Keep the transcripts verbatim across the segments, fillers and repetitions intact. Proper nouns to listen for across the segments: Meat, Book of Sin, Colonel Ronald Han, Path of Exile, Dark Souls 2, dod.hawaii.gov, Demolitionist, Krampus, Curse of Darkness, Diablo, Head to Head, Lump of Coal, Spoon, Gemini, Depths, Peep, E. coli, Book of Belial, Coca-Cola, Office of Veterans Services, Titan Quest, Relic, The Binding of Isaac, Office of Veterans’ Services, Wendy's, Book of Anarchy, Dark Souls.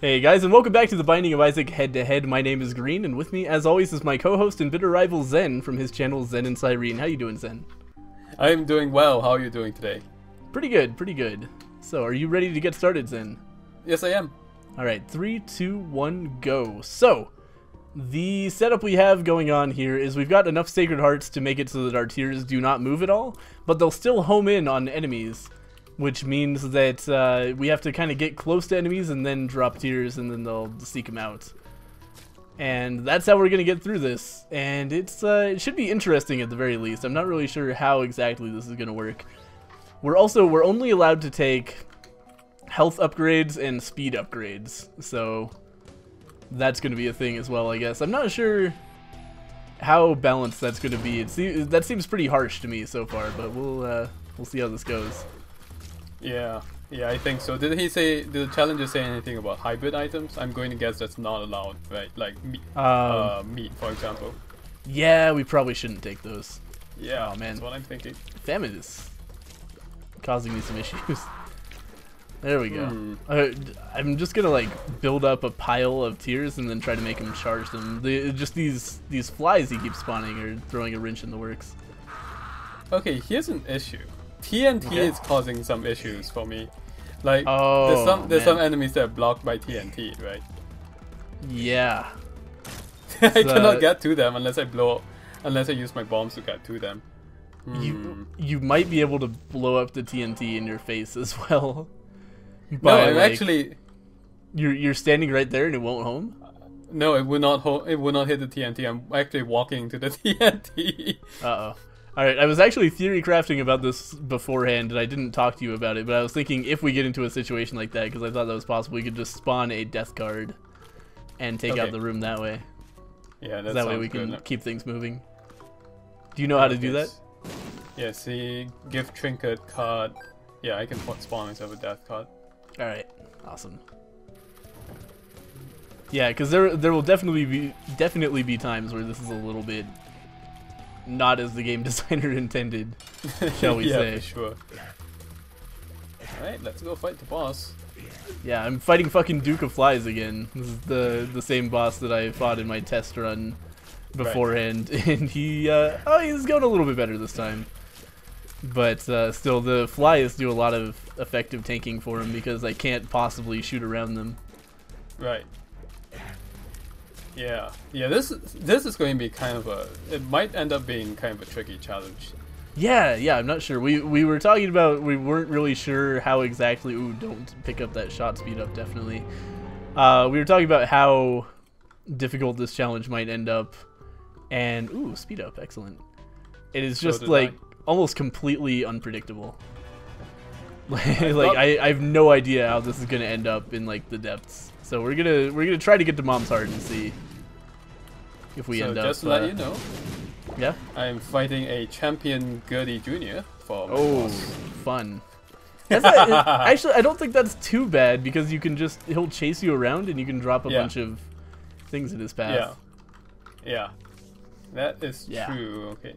Hey guys, and welcome back to The Binding of Isaac Head to Head. My name is Green, and with me, as always, is my co-host and bitter rival Zen from his channel Zen and Cyrene. How you doing, Zen? I am doing well. How are you doing today? Pretty good, pretty good. So, are you ready to get started, Zen? Yes, I am. All right, three, two, one, go. So, the setup we have going on here is we've got enough Sacred Hearts to make it so that our tiers do not move at all, but they'll still home in on enemies. Which means that uh, we have to kind of get close to enemies and then drop tiers and then they'll seek them out. And that's how we're going to get through this. And it's uh, it should be interesting at the very least. I'm not really sure how exactly this is going to work. We're also, we're only allowed to take health upgrades and speed upgrades. So that's going to be a thing as well, I guess. I'm not sure how balanced that's going to be. It se- that seems pretty harsh to me so far, but we'll, uh, we'll see how this goes. Yeah, yeah, I think so. Did he say, did the challenger say anything about hybrid items? I'm going to guess that's not allowed, right? Like meat, um, uh, meat, for example. Yeah, we probably shouldn't take those. Yeah, oh, man. That's what I'm thinking. Famine is causing me some issues. There we go. Hmm. Uh, I'm just gonna like build up a pile of tiers and then try to make him charge them. The, just these these flies he keeps spawning are throwing a wrench in the works. Okay, here's an issue. T N T okay. is causing some issues for me. Like, oh, there's some there's man. some enemies that are blocked by T N T, right? Yeah. I so, cannot get to them unless I blow up, unless I use my bombs to get to them. Hmm. You you might be able to blow up the T N T in your face as well. No, I'm like, actually. You're you're standing right there and it won't home. No, it would not home. It would not hit the T N T. I'm actually walking to the T N T. Uh oh. Alright, I was actually theory crafting about this beforehand, and I didn't talk to you about it, but I was thinking if we get into a situation like that, because I thought that was possible, we could just spawn a death guard and take okay. out the room that way. Yeah, that, that way we can good. keep things moving. Do you know how to do yes. that? Yeah, see, gift trinket card. Yeah, I can spawn myself a death card. Alright, awesome. Yeah, because there, there will definitely be, definitely be times where this is a little bit... not as the game designer intended, shall we yeah, say. Yeah, sure. Alright, let's go fight the boss. Yeah, I'm fighting fucking Duke of Flies again. This is the, the same boss that I fought in my test run beforehand, right. and he, uh, oh, he's going a little bit better this time. But uh, still, the flies do a lot of effective tanking for him because I can't possibly shoot around them. Right. Yeah, yeah. This this is going to be kind of a. It might end up being kind of a tricky challenge. Yeah, yeah. I'm not sure. We we were talking about. We weren't really sure how exactly. Ooh, don't pick up that shot speed up. Definitely. Uh, we were talking about how difficult this challenge might end up, and ooh, speed up, excellent. It is just so like I. almost completely unpredictable. like I like I, I have no idea how this is going to end up in like the depths. So we're gonna we're gonna try to get to Mom's Heart and see. If we so end up. So just to uh, let you know, yeah, I'm fighting a champion Gurdy Junior for oh, boss. fun. That's not, it, actually, I don't think that's too bad because you can just he'll chase you around and you can drop a yeah. bunch of things in his path. Yeah, yeah, that is yeah. true. Okay,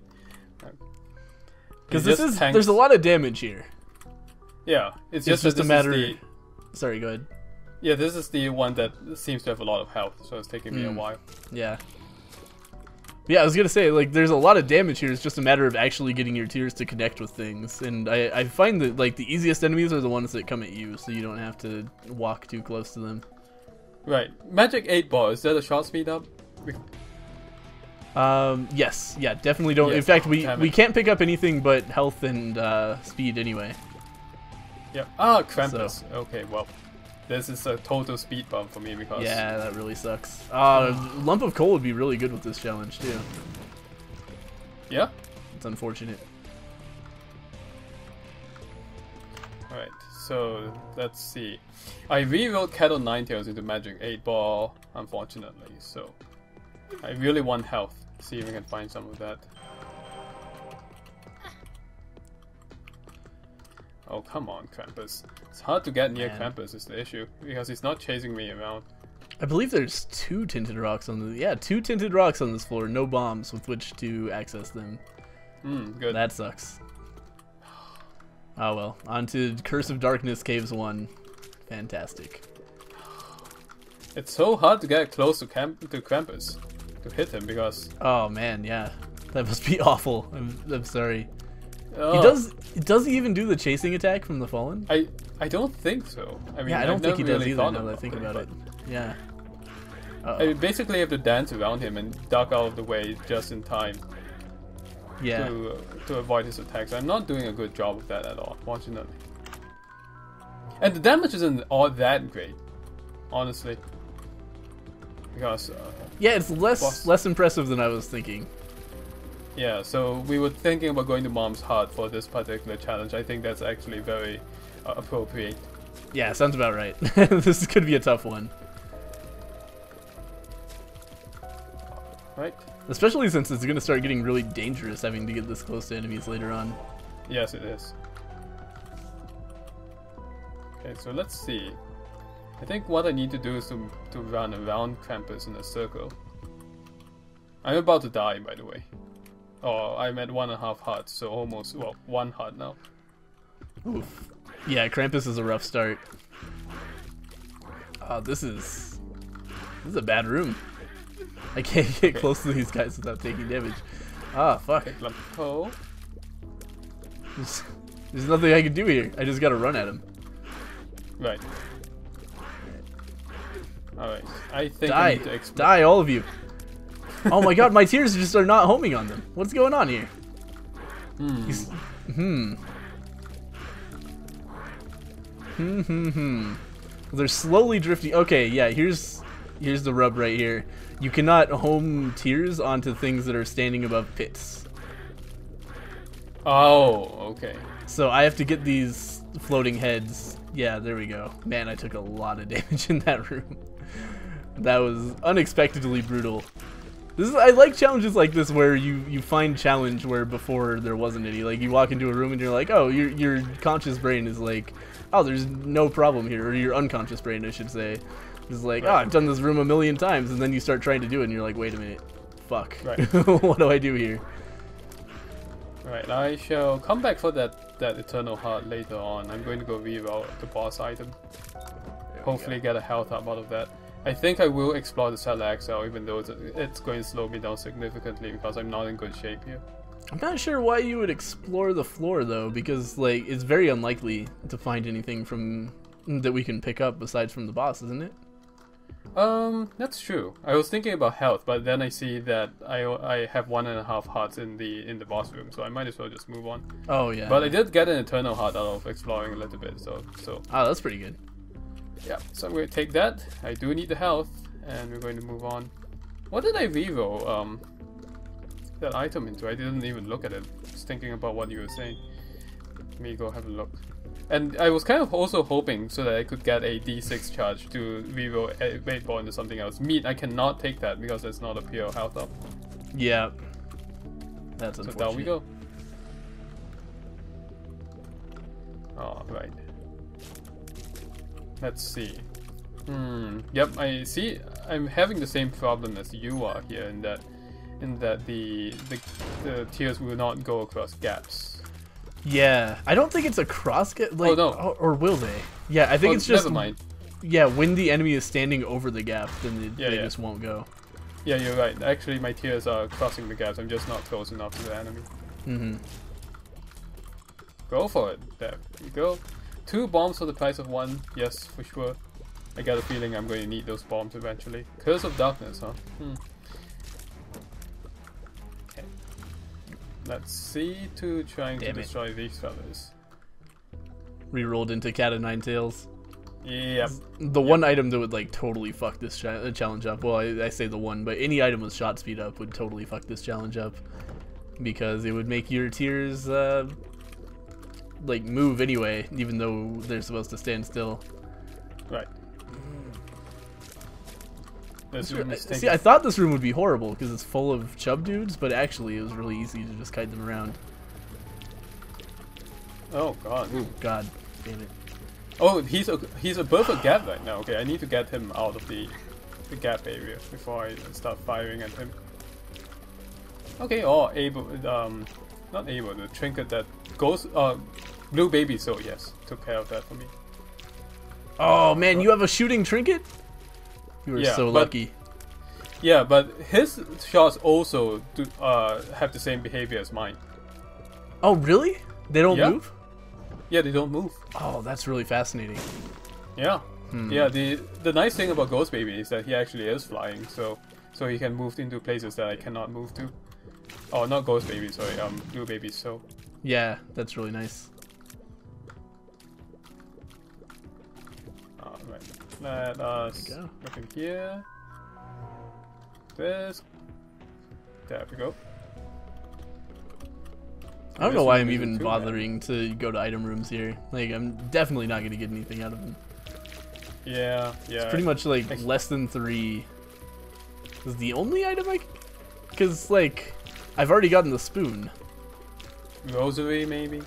because this is tanks. There's a lot of damage here. Yeah, it's just, it's just a matter. The... Sorry, go ahead. Yeah, this is the one that seems to have a lot of health, so it's taking me mm. a while. Yeah. Yeah, I was gonna say, like, there's a lot of damage here. It's just a matter of actually getting your tiers to connect with things, and I, I find that like the easiest enemies are the ones that come at you, so you don't have to walk too close to them. Right. Magic Eight Ball. Is that a shot speed up? Um. Yes. Yeah. Definitely don't. Yes. In fact, we we can't pick up anything but health and uh, speed anyway. Yep. Ah, Krampus. So. Okay. Well. This is a total speed bump for me because... Yeah, that really sucks. Uh, Lump of Coal would be really good with this challenge, too. Yeah? It's unfortunate. Alright, so let's see. I rewrote Cat O' Nine Tails into Magic Eight Ball, unfortunately, so... I really want health. See if we can find some of that. Oh, come on, Krampus. It's hard to get near Man. Krampus is the issue, because he's not chasing me around. I believe there's two tinted rocks on the... Yeah, two tinted rocks on this floor. No bombs with which to access them. Hmm, good. That sucks. Oh, well. On to Curse of Darkness, Caves one. Fantastic. It's so hard to get close to camp to Krampus, to hit him, because... Oh man, yeah. That must be awful. I'm, I'm sorry. Oh. He does... Does he even do the chasing attack from the Fallen? I I don't think so. I mean, yeah, I don't I've think he really does either, now that I think about it. Yeah. Uh-oh. I mean, basically you have to dance around him and duck out of the way just in time. Yeah. To, uh, to avoid his attacks. I'm not doing a good job of that at all, fortunately. And the damage isn't all that great, honestly. Because uh, yeah, it's less boss. less impressive than I was thinking. Yeah, so we were thinking about going to Mom's Heart for this particular challenge. I think that's actually very uh, appropriate. Yeah, sounds about right. This could be a tough one. Right. Especially since it's going to start getting really dangerous having to get this close to enemies later on. Yes, it is. Okay, so let's see. I think what I need to do is to, to run around Krampus in a circle. I'm about to die, by the way. Oh, I'm at one and a half hearts, so almost, well, one heart now. Oof. Yeah, Krampus is a rough start. Oh, this is... This is a bad room. I can't get okay. close to these guys without taking damage. Ah, fuck. Okay, lump of coal. There's, there's nothing I can do here. I just gotta run at him. Right. Alright, I think Die. I need to explode. Die, all of you. Oh my god, my tears just are not homing on them. What's going on here? Hmm. Hmm. Hmm, hmm, hmm. They're slowly drifting. Okay, yeah, here's here's the rub right here. You cannot home tears onto things that are standing above pits. Oh, okay. So I have to get these floating heads... Yeah, there we go. Man, I took a lot of damage in that room. That was unexpectedly brutal. This is, I like challenges like this where you, you find challenge where before there wasn't any. Like, you walk into a room and you're like, oh, your, your conscious brain is like, oh, there's no problem here. Or your unconscious brain, I should say. Is like, right. oh, I've done this room a million times. And then you start trying to do it and you're like, wait a minute. Fuck. Right. What do I do here? Alright, I shall come back for that, that Eternal Heart later on. I'm going to go reroll the boss item. Hopefully go. get a health up out of that. I think I will explore the Cellar X L, even though it's, it's going to slow me down significantly because I'm not in good shape here. I'm not sure why you would explore the floor though, because like it's very unlikely to find anything from that we can pick up besides from the boss, isn't it? Um, that's true. I was thinking about health, but then I see that I I have one and a half hearts in the in the boss room, so I might as well just move on. Oh yeah. But I did get an eternal heart out of exploring a little bit, so so. Ah, oh, that's pretty good. Yeah. So I'm gonna take that. I do need the health, and we're going to move on. What did I reroll um that item into? I didn't even look at it. Just thinking about what you were saying. Let me go have a look. And I was kind of also hoping so that I could get a D six charge to reroll eight ball into something else. Meat, I cannot take that because it's not a pure health up. Yeah. That's unfortunate. So down we go. Alright. Let's see. Hmm. Yep, I see I'm having the same problem as you are here in that in that the the, the tiers will not go across gaps. Yeah, I don't think it's a cross get, like, oh, no. or, or will they? Yeah, I think oh, it's just. Never mind. Yeah, when the enemy is standing over the gap, then it, yeah, they yeah. just won't go. Yeah, you're right. Actually, my tiers are crossing the gaps. I'm just not close enough to the enemy. Mm-hmm. Go for it. There you go. Two bombs for the price of one. Yes, for sure. I got a feeling I'm going to need those bombs eventually. Curse of Darkness, huh? Hmm. Let's see to trying Damn to it. destroy these fellas. Rerolled into Cat O' Nine Tails. Yep. The yep. one item that would like totally fuck this challenge up. Well, I, I say the one, but any item with shot speed up would totally fuck this challenge up because it would make your tiers uh, like move anyway, even though they're supposed to stand still. Right. See, I thought this room would be horrible because it's full of chub dudes, but actually it was really easy to just kite them around. Oh god. Ooh, god damn it. Oh, he's a, he's above a gap right now. Okay, I need to get him out of the, the gap area before I start firing at him. Okay, oh, able, um, not able, the trinket that goes, uh, blue baby soul, yes, took care of that for me. Oh man, you have a shooting trinket? You were yeah, so but, lucky. Yeah, but his shots also do, uh, have the same behavior as mine. Oh, really? They don't yeah. move? Yeah, they don't move. Oh, that's really fascinating. Yeah. Hmm. Yeah, the the nice thing about Ghost Baby is that he actually is flying, so so he can move into places that I cannot move to. Oh, not Ghost Baby, sorry, um, Blue Baby, so... Yeah, that's really nice. Alright, let us go. Look in here. This. There we go. I don't know why I'm even bothering to go to item rooms here. Like, I'm definitely not going to get anything out of them. Yeah, yeah. It's pretty much, like, less than three is the only item I can... Because, like, I've already gotten the spoon. Rosary, maybe?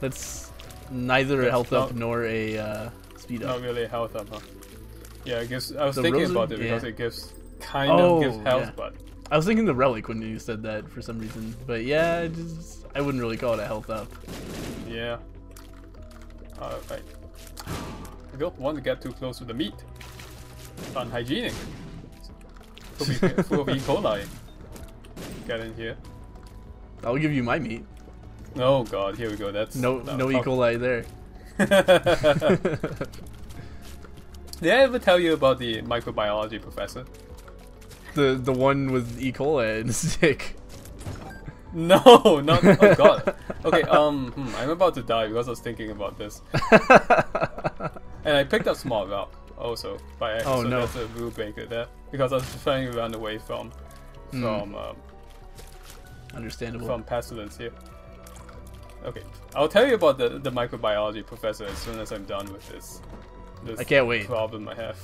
That's neither a health up nor a uh, speed up. Not really a health up, huh? Yeah, I guess I was thinking about it because it gives... Kind oh, of gives health, yeah. but I was thinking the relic when you said that for some reason. But yeah, just I wouldn't really call it a health up. Yeah. All right. I don't want to get too close to the meat. It's unhygienic. Could be full of E. coli. Get in here. I'll give you my meat. Oh God, here we go. That's no, no, no E. coli there. Did I ever tell you about the microbiology professor? The the one with E. coli and sick. No, not oh god. Okay, um, hmm, I'm about to die because I was thinking about this. And I picked up small rock also by accident. Oh so no, that's a rule breaker there because I was trying to run away from from mm. um, understandable from pestilence here. Okay, I'll tell you about the the microbiology professor as soon as I'm done with this. this I can't wait. Problem I have.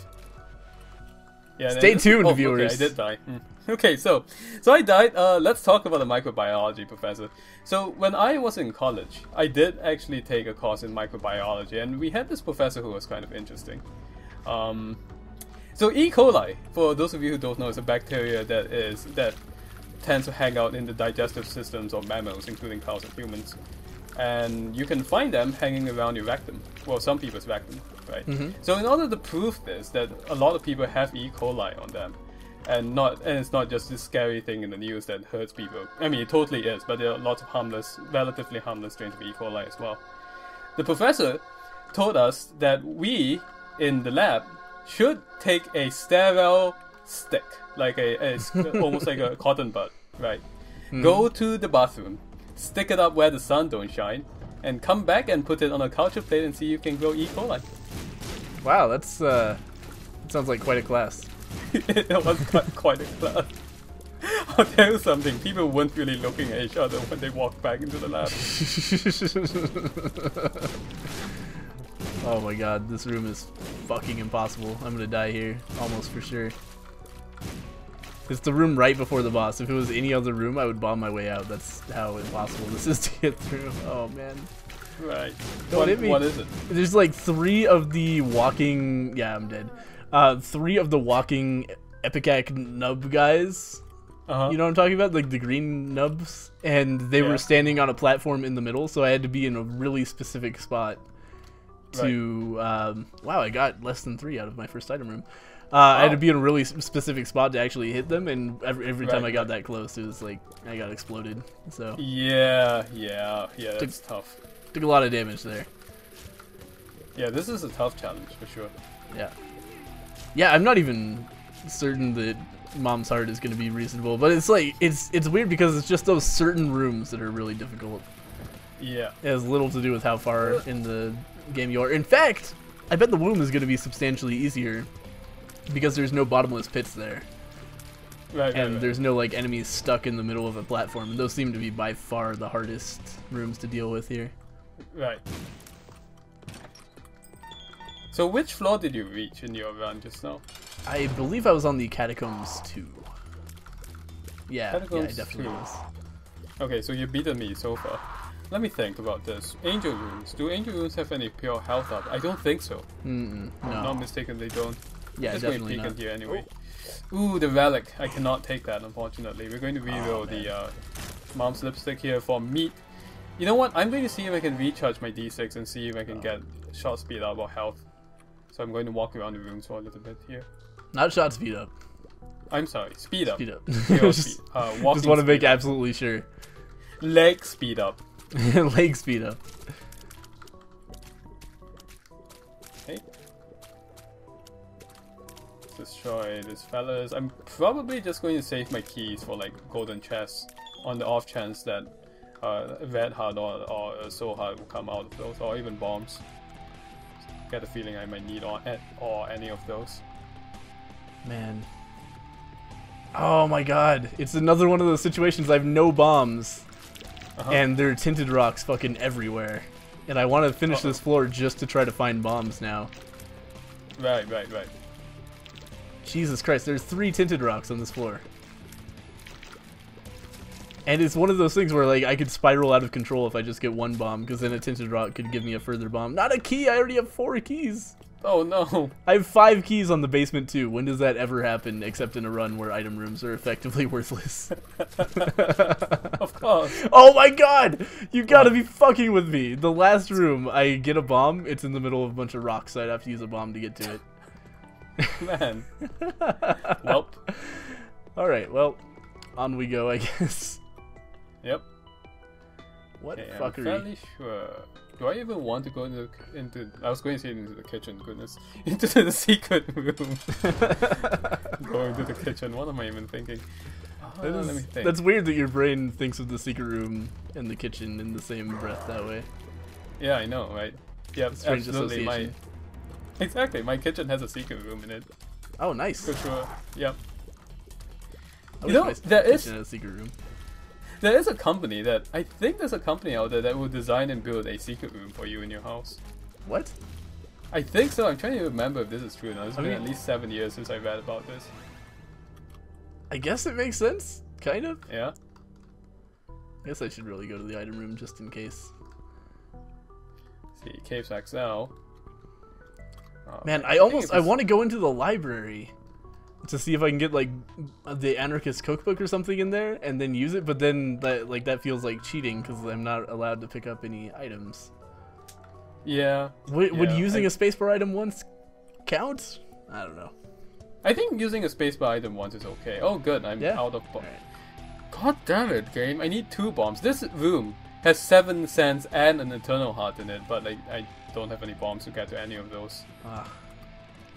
Yeah, Stay then, tuned, oh, viewers. Okay, I did die. Mm. Okay, so so I died. Uh, let's talk about the microbiology professor. So when I was in college, I did actually take a course in microbiology, and we had this professor who was kind of interesting. Um, so E. coli, for those of you who don't know, is a bacteria that is that tends to hang out in the digestive systems of mammals, including cows and humans. And you can find them hanging around your rectum. Well, some people's rectum, right? Mm-hmm. So in order to prove this, that a lot of people have E. coli on them, and not and it's not just this scary thing in the news that hurts people. I mean, it totally is, but there are lots of harmless, relatively harmless strains of E. coli as well. The professor told us that we, in the lab, should take a sterile stick, like a, a almost like a cotton bud, right? Mm. Go to the bathroom. Stick it up where the sun don't shine, and come back and put it on a culture plate and see if you can grow E. coli. Wow, that's uh, that sounds like quite a class. It was quite, quite a class. I'll tell you something, people weren't really looking at each other when they walked back into the lab. Oh my god, this room is fucking impossible. I'm gonna die here, almost for sure. It's the room right before the boss. If it was any other room, I would bomb my way out. That's how impossible this is to get through. Oh, man. Right. Don't what, hit me. What is it? There's like three of the walking... Yeah, I'm dead. Uh, three of the walking Epicac nub guys. Uh-huh. You know what I'm talking about? Like the green nubs. And they yeah. were standing on a platform in the middle, so I had to be in a really specific spot to... Right. Um, wow, I got less than three out of my first item room. Uh, wow. I had to be in a really specific spot to actually hit them, and every, every right, time I got right. that close, it was like I got exploded. So yeah, yeah, yeah, that's took, tough. Took a lot of damage there. Yeah, this is a tough challenge for sure. Yeah, yeah, I'm not even certain that Mom's Heart is going to be reasonable, but it's like it's it's weird because it's just those certain rooms that are really difficult. Yeah, it has little to do with how far in the game you are. In fact, I bet the womb is going to be substantially easier. Because there's no bottomless pits there. Right, and right, right. there's no like enemies stuck in the middle of a platform. And those seem to be by far the hardest rooms to deal with here. Right. So which floor did you reach in your run just now? I believe I was on the Catacombs two. Yeah, Catacombs yeah I definitely two. was. Okay, so you beaten me so far. Let me think about this. Angel Rooms. Do Angel Rooms have any pure health up? I don't think so. Mm-mm, no. I'm not mistaken, they don't. Yeah, just definitely peek not. Here anyway. Ooh, the relic. I cannot take that, unfortunately. We're going to reroll oh, the uh, mom's lipstick here for meat. You know what? I'm going to see if I can recharge my D six and see if I can oh. get shot speed up or health. So I'm going to walk around the rooms for a little bit here. Not shot speed up. I'm sorry, speed up. Speed up. Speed up. just uh, just want to make up. absolutely sure. Leg speed up. Leg speed up. Okay. Destroy these fellas. I'm probably just going to save my keys for like golden chests on the off chance that uh, Red Heart or, or Soul Heart will come out of those, or even bombs. Get a feeling I might need or, or any of those. Man. Oh my god, it's another one of those situations I have no bombs, uh-huh. and there are tinted rocks fucking everywhere. And I want to finish uh-oh. this floor just to try to find bombs now. Right, right, right. Jesus Christ, there's three tinted rocks on this floor. And it's one of those things where like I could spiral out of control if I just get one bomb, because then a tinted rock could give me a further bomb. Not a key! I already have four keys! Oh no! I have five keys on the basement too. When does that ever happen except in a run where item rooms are effectively worthless? Of course! Oh my god! You gotta be fucking with me! The last room, I get a bomb, it's in the middle of a bunch of rocks, so I'd have to use a bomb to get to it. Man. Nope. Alright, well, on we go, I guess. Yep. What okay, fuckery? I'm fairly sure. Do I even want to go into into? I was going to say into the kitchen. Goodness, into the secret room. Going to the kitchen. What am I even thinking? Uh, that is, let me think. That's weird that your brain thinks of the secret room and the kitchen in the same breath that way. Yeah, I know, right? Yeah, absolutely. My, exactly. My kitchen has a secret room in it. Oh, nice. For sure. Yep. I you know, there is a secret room. There is a company that, I think there's a company out there that will design and build a secret room for you in your house. What? I think so. I'm trying to remember if this is true now. It's I been mean, at least seven years since I read about this. I guess it makes sense. Kind of. Yeah. I guess I should really go to the item room just in case. Let's see, Caves X L. Oh, Man, I, I almost, I want to go into the library to see if I can get like the anarchist cookbook or something in there and then use it, but then that like that feels like cheating because I'm not allowed to pick up any items. Yeah. Would, yeah, would using I, a spacebar item once count? I don't know. I think using a spacebar item once is okay. Oh good, I'm yeah? out of bombs. Right. God damn it, game! I need two bombs. This room has seven sands and an eternal heart in it, but like I don't have any bombs to get to any of those. Ah.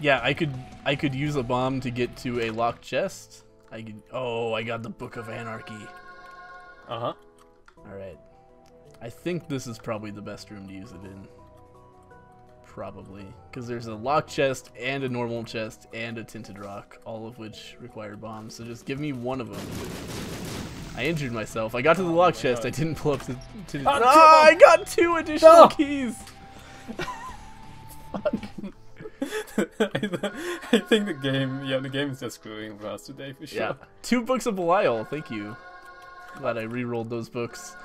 Yeah, I could I could use a bomb to get to a locked chest. I could, oh, I got the Book of Anarchy. Uh-huh. Alright. I think this is probably the best room to use it in. Probably. Because there's a locked chest and a normal chest and a tinted rock, all of which require bombs. So just give me one of them. I injured myself. I got to the locked oh chest. God. I didn't pull up the tinted rock. Oh, oh, I got two additional no. keys! Fuck. I think the game, yeah, the game is just screwing for us today for sure. Yeah. Two books of Belial, thank you. Glad I re-rolled those books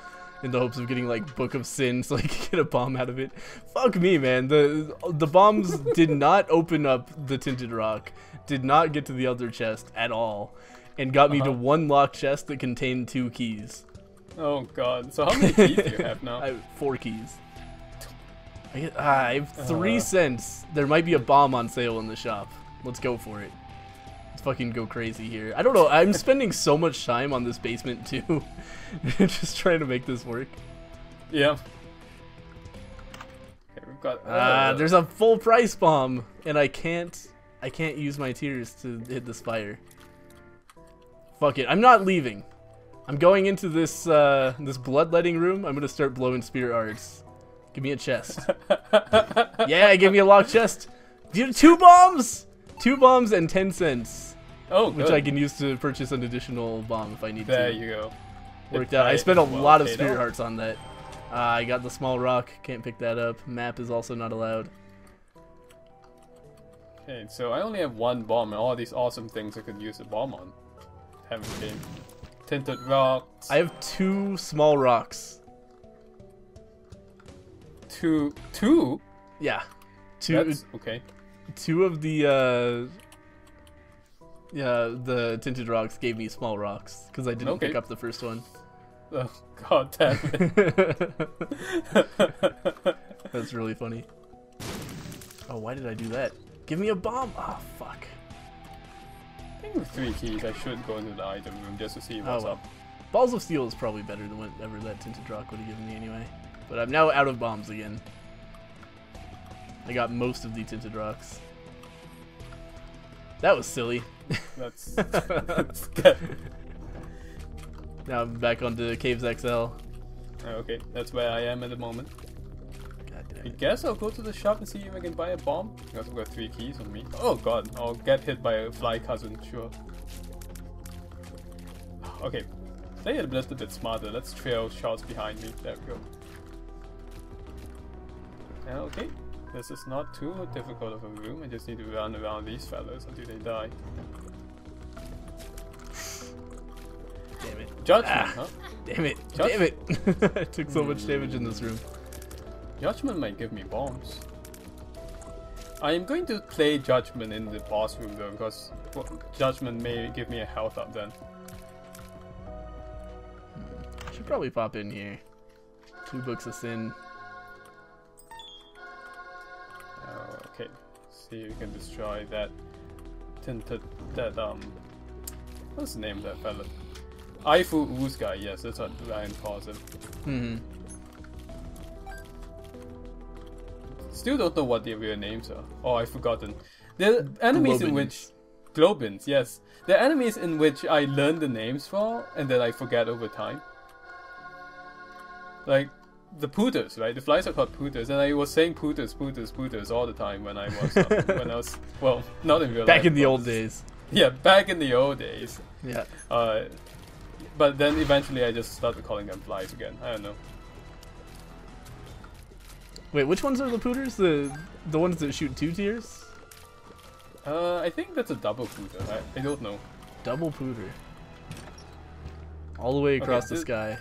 in the hopes of getting like Book of Sin so I could get a bomb out of it. Fuck me, man. The the bombs did not open up the tinted rock, did not get to the other chest at all, and got me uh-huh. to one locked chest that contained two keys. Oh god. So how many keys do you have now? I have four keys. I have three uh, cents. There might be a bomb on sale in the shop. Let's go for it. Let's fucking go crazy here. I don't know. I'm spending so much time on this basement, too. Just trying to make this work. Yeah. Okay, we've got, uh, uh, there's a full price bomb, and I can't I can't use my tears to hit the spire. Fuck it. I'm not leaving. I'm going into this, uh, this bloodletting room. I'm going to start blowing spear arts. Give me a chest. Yeah, give me a locked chest. Two bombs! Two bombs and ten cents. Oh, good. Which I can use to purchase an additional bomb if I need there to. There you go. Worked it out. I spent a well lot of spirit out. hearts on that. Uh, I got the small rock. Can't pick that up. Map is also not allowed. Okay, so I only have one bomb and all these awesome things I could use a bomb on. Haven't been. Tinted rocks. I have two small rocks. Two, two, yeah, two. That's, okay, two of the uh, yeah, the tinted rocks gave me small rocks because I didn't okay. pick up the first one. Oh god damn it! That's really funny. Oh, why did I do that? Give me a bomb! Ah, oh, fuck. think with three keys, I should go into the item room just to see what's oh, well. up. Balls of Steel is probably better than whatever that Tinted Rock would have given me anyway. But I'm now out of bombs again. I got most of the Tinted Rocks. That was silly. That's... that's good. Now I'm back onto Caves X L. Okay, that's where I am at the moment. God damn it. I guess I'll go to the shop and see if I can buy a bomb. Because I've got three keys on me. Oh god, I'll get hit by a fly cousin, sure. Okay, play it just a bit smarter. Let's trail shots behind me. There we go. Okay, this is not too difficult of a room. I just need to run around these fellas until they die. Damn it. Judgment, ah, huh? Damn it. Judge damn it. I took so much damage in this room. Judgment might give me bombs. I am going to play Judgment in the boss room though, because Judgment may give me a health up then. I should probably pop in here. Two books of sin. Uh, okay. See if we can destroy that tinted that um what's the name of that fella? Aifu Woo's guy, yes, that's what Ryan calls it. Mm-hmm. Still don't know what their real names are. Oh, I've forgotten. The enemies Globins. in which... Globins, yes. The enemies in which I learn the names for, and then I forget over time. Like, the Pooters, right? The flies are called Pooters, and I was saying Pooters, Pooters, Pooters all the time when I was... um, when I was well, not in real back life. Back in the old days. Yeah, back in the old days. Yeah. Uh... But then eventually I just started calling them flies again. I don't know. Wait, which ones are the Pooters? The the ones that shoot two tiers? Uh, I think that's a double Pooter. I, I don't know. Double Pooter. All the way across okay, the sky.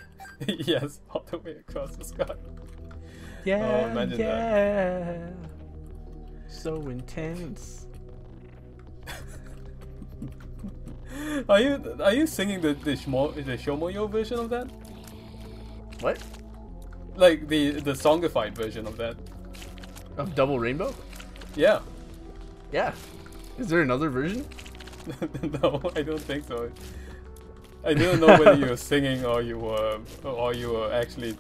Yes, all the way across the sky. Yeah, oh, yeah. That. So intense. Are you are you singing the the, Shmo, the Shomoyo version of that? What? Like the the songified version of that? Of Double Rainbow? Yeah. Yeah. Is there another version? No, I don't think so. I didn't know whether you were singing or you were or you were actually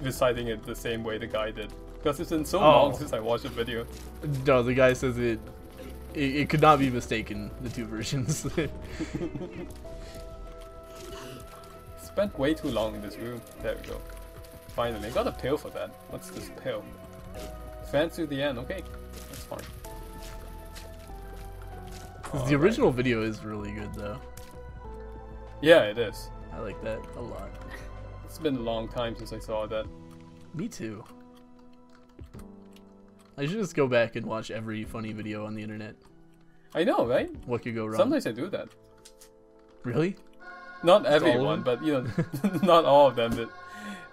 reciting it the same way the guy did. Because it's been so oh. long since I watched the video. No, the guy says it. It, it could not be mistaken, the two versions. Spent way too long in this room. There we go. Finally, got a pill for that. What's this pill? Advance to the end. Okay, that's fine. All the original right. video is really good, though. Yeah, it is. I like that a lot. It's been a long time since I saw that. Me too. I should just go back and watch every funny video on the internet. I know, right? What could go wrong? Sometimes I do that. Really? Not just everyone, but you know, not all of them. But,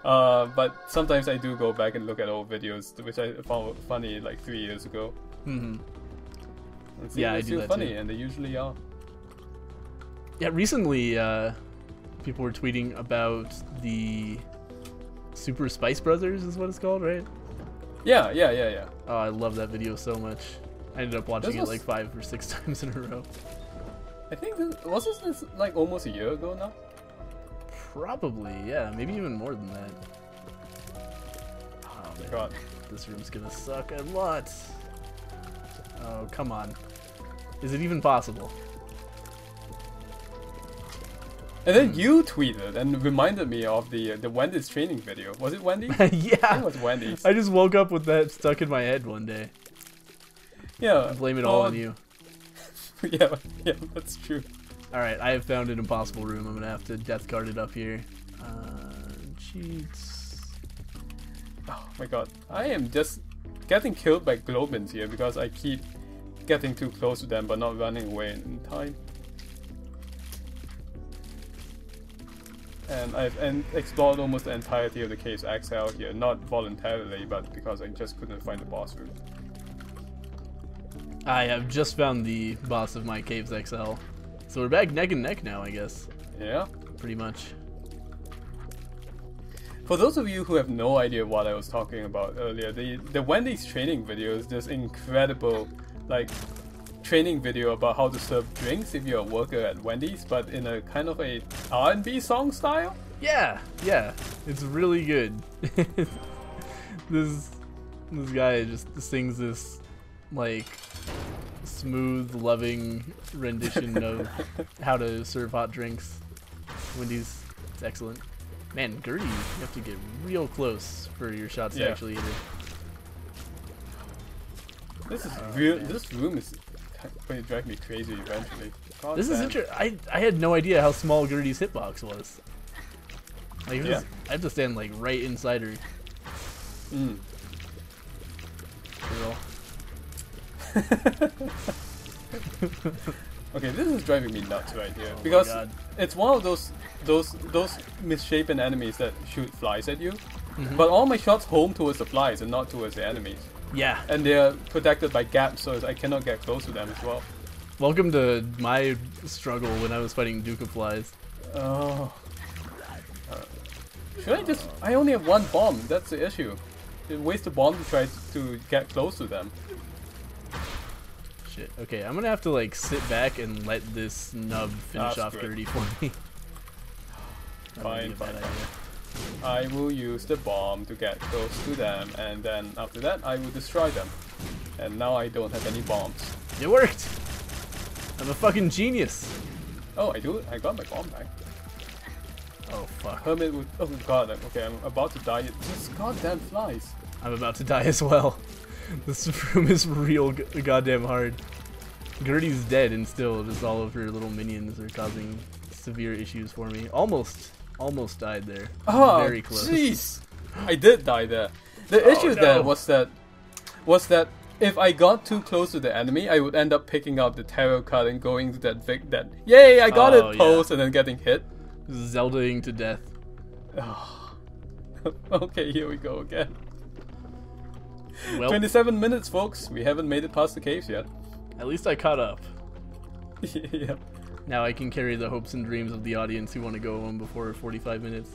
uh, but sometimes I do go back and look at old videos, which I found funny like three years ago. Mm-hmm. And see, yeah, I do that funny, too. And they usually are. Yeah, recently uh, people were tweeting about the Super Spice Brothers, is what it's called, right? Yeah, yeah, yeah, yeah. Oh, I love that video so much. I ended up watching this it was... like five or six times in a row. I think this wasn't this like almost a year ago now? Probably, yeah. Maybe even more than that. Oh, man. God. This room's gonna suck a lot. Oh, come on. Is it even possible? And then you tweeted and reminded me of the the Wendy's training video. Was it Wendy's? Yeah. I think it was Wendy's. I just woke up with that stuck in my head one day. Yeah. I blame it all uh, on you. Yeah, yeah, that's true. All right, I have found an impossible room. I'm gonna have to death guard it up here. Uh, cheats. Oh my god, I am just getting killed by Globins here because I keep getting too close to them but not running away in time. And I've and explored almost the entirety of the Caves X L here, not voluntarily, but because I just couldn't find the boss room. I have just found the boss of my Caves X L. So we're back neck and neck now, I guess. Yeah. Pretty much. For those of you who have no idea what I was talking about earlier, the, the Wendy's training video is this incredible, like, training video about how to serve drinks if you're a worker at Wendy's, but in a kind of a R and B song style? Yeah, yeah, it's really good. This this guy just sings this like smooth, loving rendition of how to serve hot drinks. Wendy's, it's excellent. Man, Gurdy, you have to get real close for your shots yeah. to actually hit it. This is oh, real. Man. This room is going to drive me crazy eventually. God this damn. is interesting. I I had no idea how small Gurdy's hitbox was. Like, yeah. I have to stand like right inside her. Mm. Girl. Okay, this is driving me nuts right here oh because it's one of those those those misshapen enemies that shoot flies at you, mm-hmm. but all my shots home towards the flies and not towards the enemies. Yeah, and they're protected by gaps, so I cannot get close to them as well. Welcome to my struggle when I was fighting Duke of Flies. Oh, uh, should I just? I only have one bomb. That's the issue. It wastes a bomb to try to get close to them. Shit. Okay, I'm gonna have to like sit back and let this nub finish ah, off Gurdy for me. Fine, fine. I will use the bomb to get close to them, and then after that I will destroy them. And now I don't have any bombs. It worked! I'm a fucking genius! Oh, I do? I got my bomb back. Oh fuck. Hermit would- oh god, okay, I'm about to die. This goddamn flies. I'm about to die as well. This room is real g goddamn hard. Gurdy's dead and still just all of her little minions are causing severe issues for me. Almost, almost died there. Oh, very close. Jeez, I did die there. The oh, issue no. there was that, was that if I got too close to the enemy, I would end up picking up the tarot card and going to that vic that yay I got oh, it pose yeah. and then getting hit. Zelda-ing to death. Oh. Okay, here we go again. Well, twenty-seven minutes, folks. We haven't made it past the caves yet. At least I caught up. Yeah. Now I can carry the hopes and dreams of the audience who want to go home before forty-five minutes.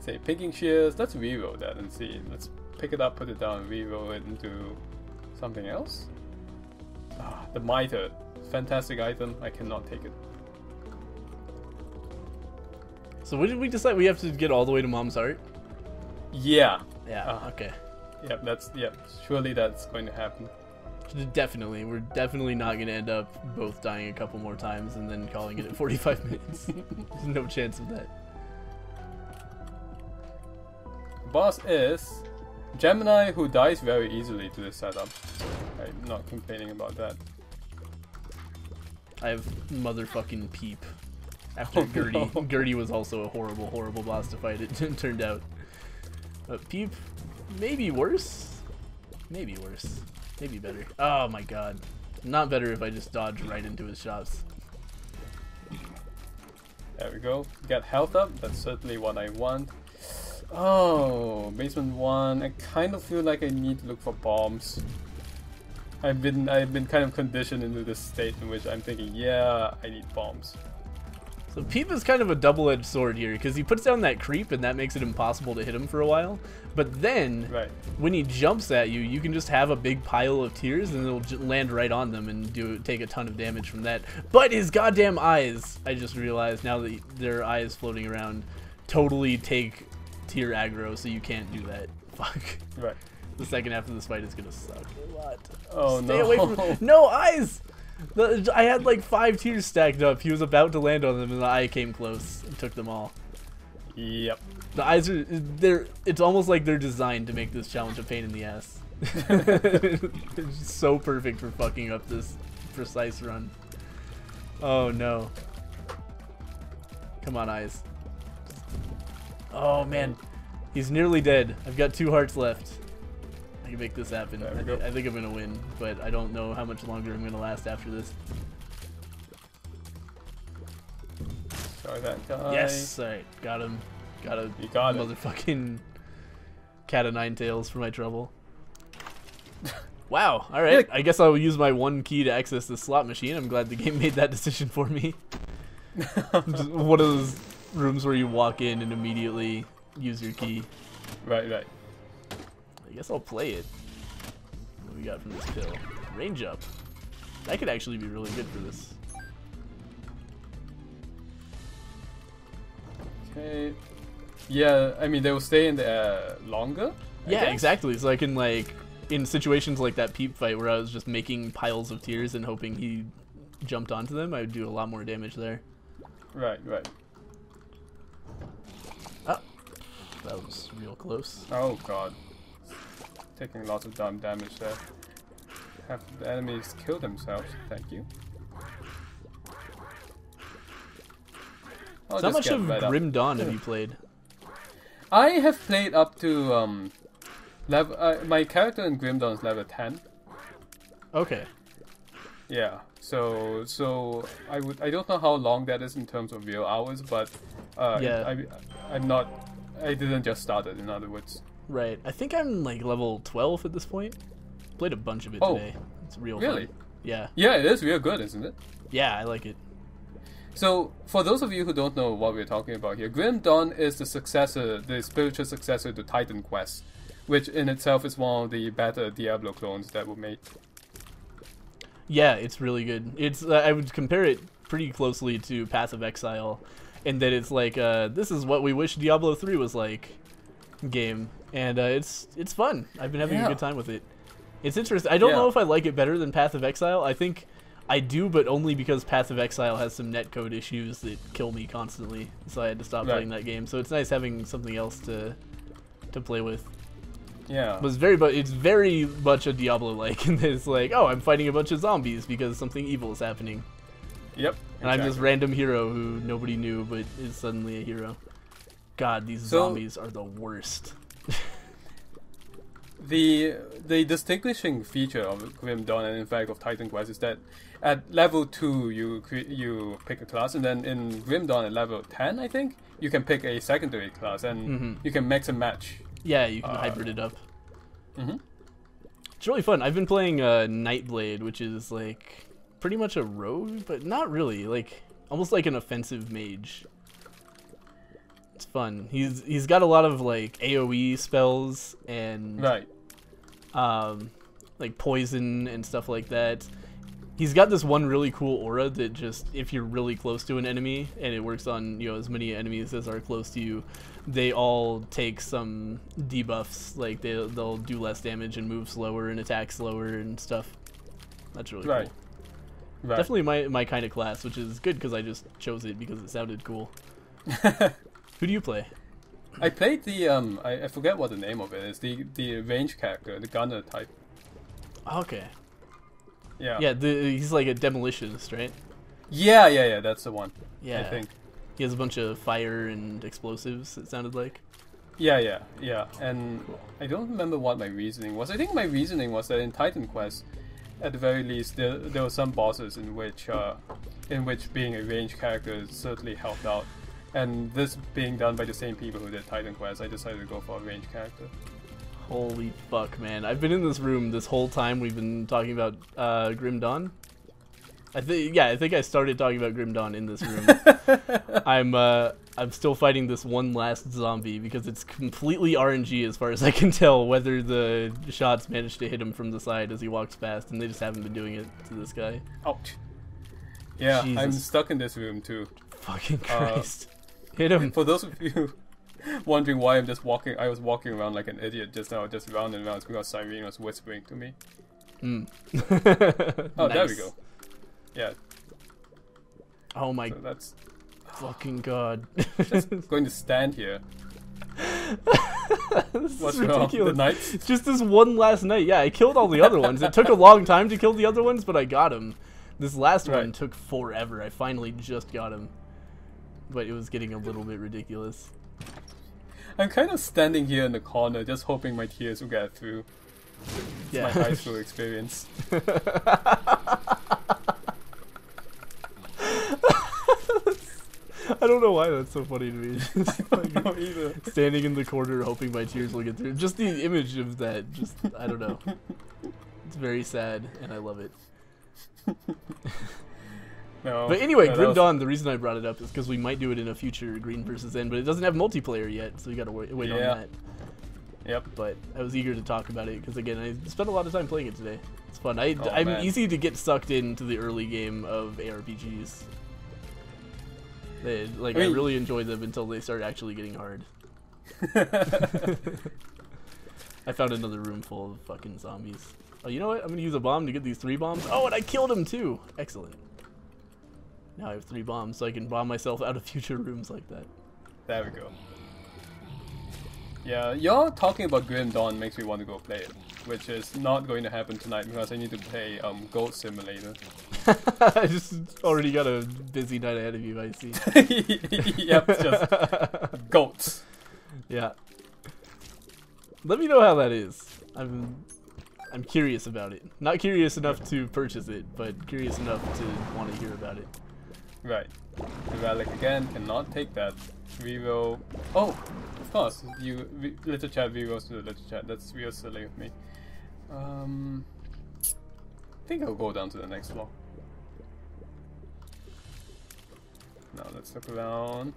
Say, picking shears. Let's reroll that and see. Let's pick it up, put it down, reroll it into something else. Ah, the mitre. Fantastic item. I cannot take it. So what did we decide? We have to get all the way to Mom's Heart? Yeah. Yeah, ah, okay. Yep, that's yep. Surely that's going to happen. Definitely, we're definitely not going to end up both dying a couple more times and then calling it at forty-five minutes. There's no chance of that. Boss is Gemini, who dies very easily to this setup. I'm not complaining about that. I have motherfucking Peep. After oh, Gurdy, no. Gurdy was also a horrible, horrible boss to fight. It turned out. But Peep, maybe worse, maybe worse, maybe better. Oh my god, not better if I just dodge right into his shots. There we go, get health up, that's certainly what I want. Oh, basement one, I kind of feel like I need to look for bombs. I've been, I've been kind of conditioned into this state in which I'm thinking, yeah, I need bombs. So Peep is kind of a double-edged sword here, because he puts down that creep and that makes it impossible to hit him for a while. But then, right. when he jumps at you, you can just have a big pile of tears and it'll j land right on them and do take a ton of damage from that. But his goddamn eyes, I just realized now that their eyes floating around, totally take tier aggro, so you can't do that. Fuck. Right. The second half of this fight is going to suck a lot. Oh, Stay no. away from- No eyes! I had like five tiers stacked up. He was about to land on them, and the eye came close and took them all. Yep. The eyes are they're. It's almost like they're designed to make this challenge a pain in the ass. It's so perfect for fucking up this precise run. Oh no! Come on, eyes. Oh man, he's nearly dead. I've got two hearts left. I can make this happen. I, th I think I'm gonna win, but I don't know how much longer I'm gonna last after this. Sorry, that guy. Yes, alright, got him. Got a you got motherfucking it. Cat O' Nine Tails for my trouble. Wow, alright. I guess I'll use my one key to access this slot machine. I'm glad the game made that decision for me. Just one of those rooms where you walk in and immediately use your key. Right, right. I guess I'll play it. What do we got from this pill? Range up. That could actually be really good for this. Okay. Yeah, I mean, they will stay in there uh, longer. I yeah, guess. Exactly. So I can, like, in situations like that Peep fight where I was just making piles of tears and hoping he jumped onto them, I would do a lot more damage there. Right, right. Oh, that was real close. Oh, God. Taking lots of dumb damage there. Half the enemies kill themselves. Thank you. I'll so how much of right Grim Dawn up. have you played? I have played up to um, level. Uh, my character in Grim Dawn is level ten. Okay. Yeah. So so I would I don't know how long that is in terms of real hours, but uh, yeah, I, I'm not. I didn't just start it. In other words. Right. I think I'm like level twelve at this point. Played a bunch of it oh, today. It's real really? fun. Yeah. Yeah, it is real good, isn't it? Yeah, I like it. So, for those of you who don't know what we're talking about here, Grim Dawn is the successor, the spiritual successor to Titan Quest, which in itself is one of the better Diablo clones that were made. Yeah, it's really good. It's uh, I would compare it pretty closely to Path of Exile, in that it's like, uh, this is what we wish Diablo three was like game, and uh, it's it's fun. I've been having yeah. a good time with it. It's interesting. I don't yeah. know if I like it better than Path of Exile. I think I do, but only because Path of Exile has some netcode issues that kill me constantly, so I had to stop right. playing that game. So it's nice having something else to to play with. Yeah. But it's very, but it's very much a Diablo-like, and it's like, oh, I'm fighting a bunch of zombies because something evil is happening. Yep. And exactly. I'm this random hero who nobody knew, but is suddenly a hero. God, these so, zombies are the worst. The the distinguishing feature of Grim Dawn and in fact of Titan Quest is that at level two you you pick a class, and then in Grim Dawn at level ten I think you can pick a secondary class and mm-hmm. you can mix and match. Yeah, you can uh, hybrid it up. Mm-hmm. It's really fun. I've been playing uh, Nightblade, which is like pretty much a rogue, but not really. Like almost like an offensive mage. It's fun. He's he's got a lot of like A O E spells and right, um, like poison and stuff like that. He's got this one really cool aura that just if you're really close to an enemy, and it works on you know as many enemies as are close to you, they all take some debuffs. Like they they'll do less damage and move slower and attack slower and stuff. That's really right. cool. Right. Definitely my my kind of class, which is good because I just chose it because it sounded cool. Who do you play? I played the um, I, I forget what the name of it is. The the range character, the gunner type. Okay. Yeah. Yeah, the, he's like a demolitionist, right? Yeah, yeah, yeah. That's the one. Yeah. I think he has a bunch of fire and explosives. It sounded like. Yeah, yeah, yeah. And I don't remember what my reasoning was. I think my reasoning was that in Titan Quest, at the very least, there there were some bosses in which uh, in which being a range character certainly helped out. And this being done by the same people who did Titan Quest, I decided to go for a range character. Holy fuck, man. I've been in this room this whole time we've been talking about uh, Grim Dawn. I think yeah, I think I started talking about Grim Dawn in this room. I'm uh, I'm still fighting this one last zombie because it's completely R N G as far as I can tell whether the shots manage to hit him from the side as he walks past, and they just haven't been doing it to this guy. Ouch. Yeah, Jesus. I'm stuck in this room too. Fucking Christ. Uh, Hit him. For those of you wondering why I'm just walking, I was walking around like an idiot just now, just round and round, it's because Cyrene was whispering to me. Mm. Oh, nice. There we go. Yeah. Oh my. So that's. Fucking God. Just going to stand here. This What's is ridiculous. The knights? Just this one last night. Yeah, I killed all the other ones. It took a long time to kill the other ones, but I got him. This last right. one took forever. I finally just got him. But it was getting a little bit ridiculous. I'm kind of standing here in the corner, just hoping my tears will get through. It's yeah. my high school experience. I don't know why that's so funny to me. Just I don't know either. Standing in the corner, hoping my tears will get through. Just the image of that, just I don't know. It's very sad, and I love it. No, but anyway, no, Grim Dawn, was... the reason I brought it up is because we might do it in a future Green versus Zen, but it doesn't have multiplayer yet, so we gotta wait, wait yeah. on that. Yep. But I was eager to talk about it because, again, I spent a lot of time playing it today. It's fun. I, oh, I'm man. easy to get sucked into the early game of A R P Gs. They, like, I, mean, I really enjoy them until they start actually getting hard. I found another room full of fucking zombies. Oh, you know what? I'm going to use a bomb to get these three bombs. Oh, and I killed him, too. Excellent. Now I have three bombs, so I can bomb myself out of future rooms like that. There we go. Yeah, y'all talking about Grim Dawn makes me want to go play it, which is not going to happen tonight because I need to play um, Goat Simulator. I just already got a busy night ahead of you, I see. Yep, just goats. Yeah. Let me know how that is. I'm, I'm curious about it. Not curious enough to purchase it, but curious enough to want to hear about it. Right. The Relic again cannot take that. We will. Oh, of course. You we, little chat. We goes to the little chat. That's real silly of me. Um, I think I'll go down to the next floor. Now let's look around.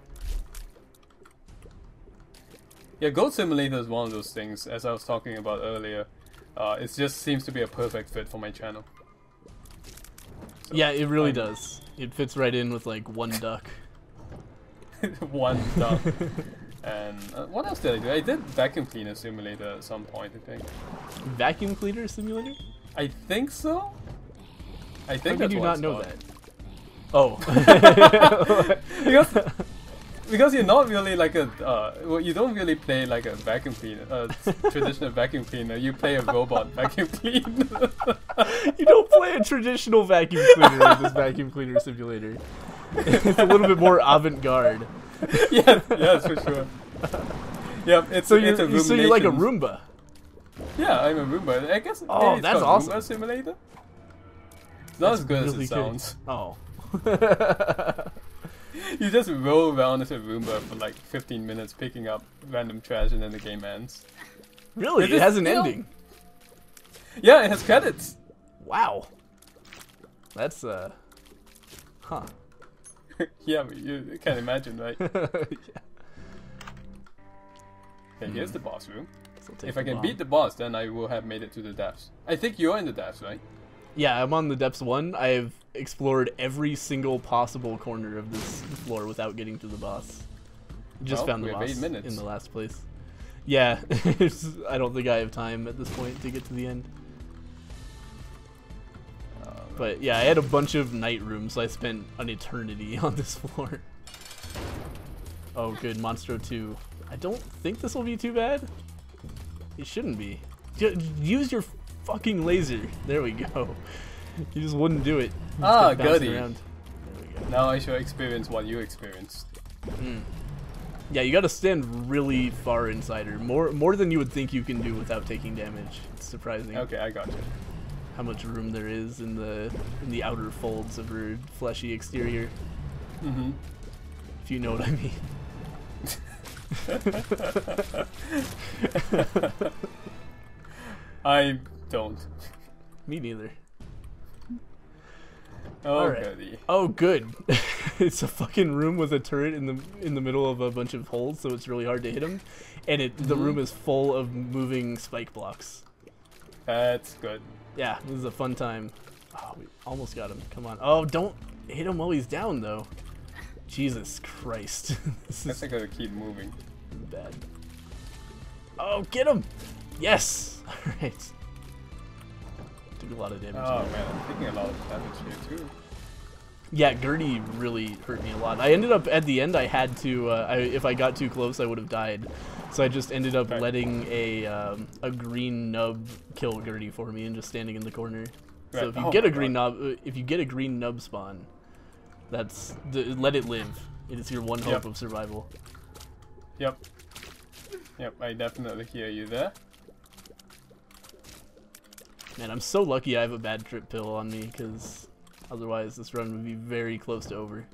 Yeah, Goat Simulator is one of those things. As I was talking about earlier, uh, it just seems to be a perfect fit for my channel. So, yeah, it really um, does. It fits right in with like one duck. One duck. And uh, what else did I do? I did Vacuum Cleaner Simulator at some point, I think. Vacuum Cleaner Simulator? I think so. I think How did you not know that? Oh. because, because you're not really like a... Uh, well, you don't really play like a vacuum cleaner, a traditional vacuum cleaner. You play a robot vacuum cleaner. You don't play a traditional vacuum cleaner with this Vacuum Cleaner Simulator. It's a little bit more avant-garde. Yeah, yes, for sure. Yep, it's, so, it's you're, a so you're like a Roomba. Yeah, I'm a Roomba. I guess oh, it's that's called awesome. Roomba Simulator. It's not that's as good really as it good. sounds. Oh. You just roll around as a Roomba for like fifteen minutes, picking up random trash, and then the game ends. Really? It, it has an you know, ending? Yeah, it has credits. Wow. That's, uh... Huh. Yeah, but you, you can't imagine, right? Yeah. Okay, hmm. here's the boss room. If I can bomb. beat the boss, then I will have made it to the depths. I think you're in the depths, right? Yeah, I'm on the depths one. I've explored every single possible corner of this floor without getting to the boss. Just well, found the we boss have eight minutes. in the last place. Yeah, I don't think I have time at this point to get to the end. Um, but yeah, I had a bunch of night rooms, so I spent an eternity on this floor. Oh, good, Monstro two. I don't think this will be too bad. It shouldn't be. Use your fucking laser. There we go. You just wouldn't do it. You ah, Gurdy. There we go. Now I shall experience what you experienced. Mm. Yeah, you gotta stand really far inside her. More more than you would think you can do without taking damage. It's surprising. Okay, I got you. How much room there is in the in the outer folds of her fleshy exterior. Mm-hmm. If you know what I mean. I don't. Me neither. Oh, right. Goody. Oh, good. It's a fucking room with a turret in the in the middle of a bunch of holes, so it's really hard to hit them. And it the mm. room is full of moving spike blocks. That's good. Yeah, this is a fun time. Oh, we almost got him. Come on. Oh, don't hit him while he's down, though. Jesus Christ. This is I gotta keep moving. Bad. Oh, get him! Yes! Alright. Took a lot of damage. Oh here. man, I'm taking a lot of damage here too. Yeah, Gurdy really hurt me a lot. I ended up, at the end, I had to, uh, I, if I got too close, I would have died. So I just ended up right. letting a um, a green nub kill Gurdy for me and just standing in the corner. Right. So if you oh get a green God. nub, if you get a green nub spawn, That's the, let it live. It is your one hope yep. of survival. Yep. Yep, I definitely hear you there. Man, I'm so lucky I have a bad trip pill on me, because otherwise this run would be very close to over.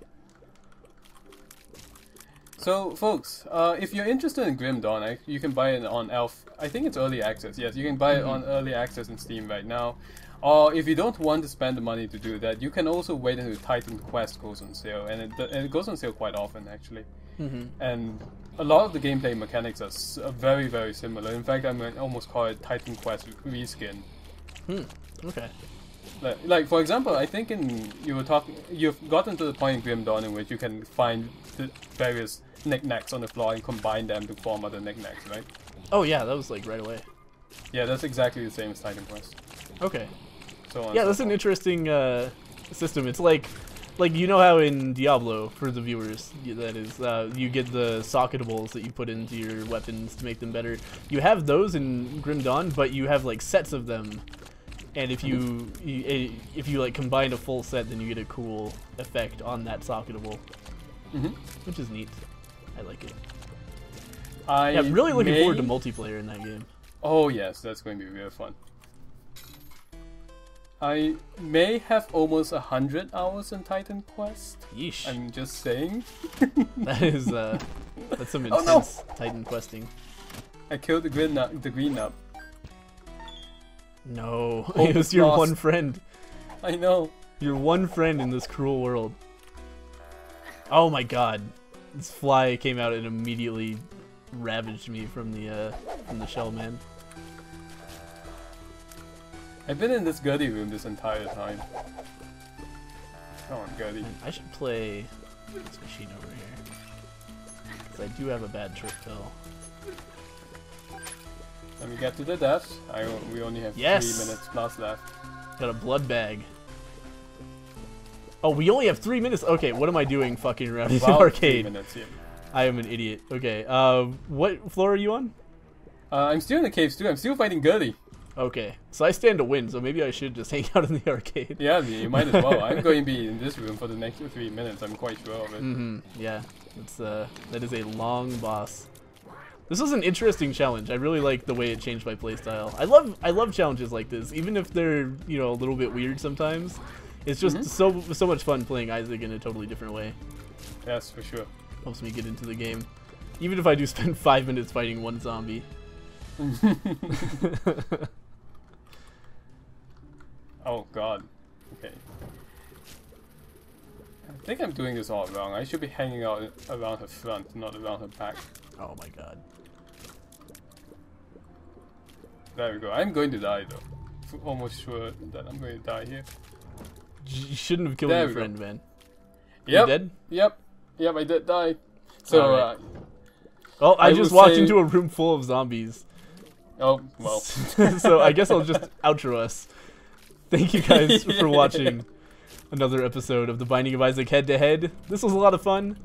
So, folks, uh, if you're interested in Grim Dawn, I, you can buy it on Elf. I think it's early access. Yes, you can buy mm-hmm. it on early access in Steam right now. Or if you don't want to spend the money to do that, you can also wait until Titan Quest goes on sale, and it, and it goes on sale quite often, actually. Mm-hmm. And a lot of the gameplay mechanics are very, very similar. In fact, I'm going to almost call it Titan Quest reskin. Hmm. Okay. Like, like, for example, I think in you were talking, you've gotten to the point in Grim Dawn in which you can find the various knickknacks on the floor and combine them to form other knickknacks, right? Oh yeah, that was like right away. Yeah, that's exactly the same as Titan Quest. Okay. So on yeah, so that's on. an interesting uh, system. It's like. Like, you know how in Diablo, for the viewers, that is, uh, you get the socketables that you put into your weapons to make them better. You have those in Grim Dawn, but you have, like, sets of them. And if you, you if you like, combine a full set, then you get a cool effect on that socketable. Mm-hmm. Which is neat. I like it. I yeah, I'm really looking may... forward to multiplayer in that game. Oh, yes, that's going to be real fun. I may have almost a hundred hours in Titan Quest. Yeesh. I'm just saying. That is, uh, that's some intense oh, no. Titan questing. I killed the green up. The green up. No, Hope it was your lost. one friend. I know. Your one friend in this cruel world. Oh my God! This fly came out and immediately ravaged me from the uh, from the shell man. I've been in this Gurdy room this entire time. Come on, Gurdy. I should play this machine over here. Because I do have a bad trick pill. Let me get to the deaths. I, we only have yes! three minutes plus left. Got a blood bag. Oh, we only have three minutes? Okay, what am I doing fucking around in the arcade? Minutes, yeah. I am an idiot. Okay, uh, what floor are you on? Uh, I'm still in the caves too. I'm still fighting Gurdy. Okay, so I stand to win, so maybe I should just hang out in the arcade. Yeah, you might as well. I'm going to be in this room for the next three minutes, I'm quite sure of it. Mm-hmm. Yeah, it's, uh, that is a long boss. This was an interesting challenge. I really like the way it changed my playstyle. I love I love challenges like this, even if they're, you know, a little bit weird sometimes. It's just mm-hmm. so, so much fun playing Isaac in a totally different way. Yes, for sure. Helps me get into the game. Even if I do spend five minutes fighting one zombie. Oh God, okay. I think I'm doing this all wrong. I should be hanging out around her front, not around her back. Oh my God. There we go. I'm going to die though. Almost sure that I'm going to die here. You shouldn't have killed there your friend, go. man. Yep. You dead? Yep. Yep, I did die. So, all right. uh... Well, I, I just walked say... into a room full of zombies. Oh, well. So I guess I'll just outro us. Thank you guys for watching another episode of The Binding of Isaac Head to Head. This was a lot of fun.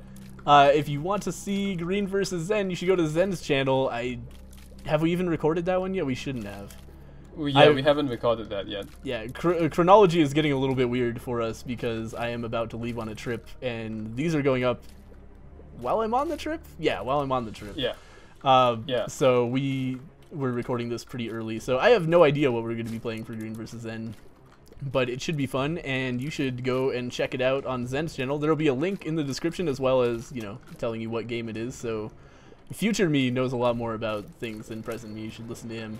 Uh, if you want to see Green versus Zen, you should go to Zen's channel. I have we even recorded that one yet? We shouldn't have. Yeah, I, we haven't recorded that yet. Yeah, cr chronology is getting a little bit weird for us because I am about to leave on a trip, and these are going up while I'm on the trip. Yeah, while I'm on the trip. Yeah. Uh, yeah. So we we're recording this pretty early, so I have no idea what we're going to be playing for Green versus Zen. But it should be fun, and you should go and check it out on Zen's channel. There will be a link in the description as well as, you know, telling you what game it is. So future me knows a lot more about things than present me. You should listen to him.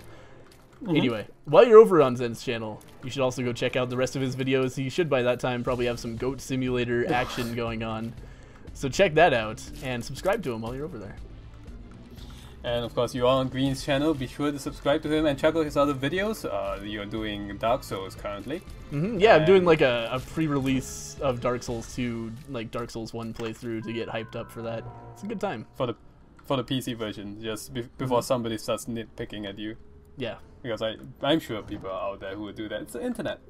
Mm-hmm. Anyway, while you're over on Zen's channel, you should also go check out the rest of his videos. He should by that time probably have some Goat Simulator action going on. So check that out, and subscribe to him while you're over there. And of course, you are on Green's channel. Be sure to subscribe to him and check out his other videos. Uh, you're doing Dark Souls currently. Mm-hmm. Yeah, and I'm doing like a, a pre-release of Dark Souls two, like Dark Souls one playthrough to get hyped up for that. It's a good time for the for the P C version. Just be before mm-hmm. somebody starts nitpicking at you. Yeah, because I I'm sure people are out there who would do that. It's the internet.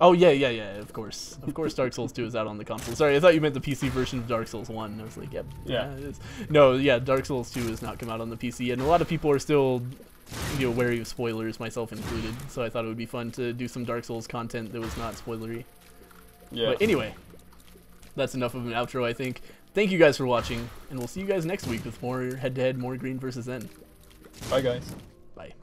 Oh yeah, yeah, yeah. Of course, of course. Dark Souls two is out on the console. Sorry, I thought you meant the P C version of Dark Souls one. I was like, yep, yeah, yeah. It is. No, yeah, Dark Souls two has not come out on the P C, and a lot of people are still, you know, wary of spoilers, myself included. So I thought it would be fun to do some Dark Souls content that was not spoilery. Yeah. But anyway, that's enough of an outro, I think. Thank you guys for watching, and we'll see you guys next week with more head-to-head, more Green versus Zen. Bye guys. Bye.